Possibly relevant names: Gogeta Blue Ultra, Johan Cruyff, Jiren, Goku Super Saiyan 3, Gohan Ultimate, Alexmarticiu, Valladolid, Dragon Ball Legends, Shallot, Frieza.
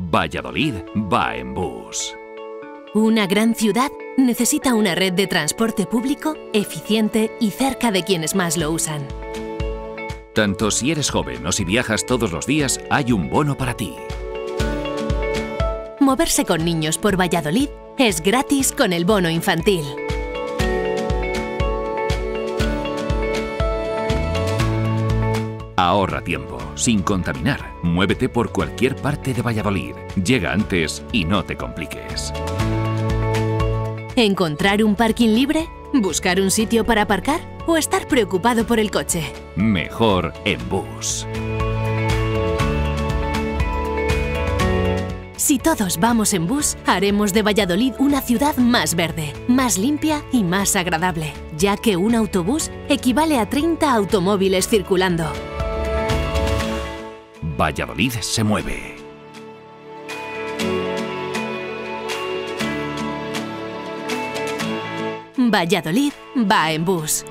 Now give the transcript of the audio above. Valladolid va en bus. Una gran ciudad necesita una red de transporte público eficiente y cerca de quienes más lo usan. Tanto si eres joven o si viajas todos los días, hay un bono para ti. Moverse con niños por Valladolid es gratis con el bono infantil. Ahorra tiempo, sin contaminar. Muévete por cualquier parte de Valladolid. Llega antes y no te compliques. ¿Encontrar un parking libre? ¿Buscar un sitio para aparcar? ¿O estar preocupado por el coche? Mejor en bus. Si todos vamos en bus, haremos de Valladolid una ciudad más verde, más limpia y más agradable, ya que un autobús equivale a 30 automóviles circulando. Valladolid se mueve. Valladolid va en bus.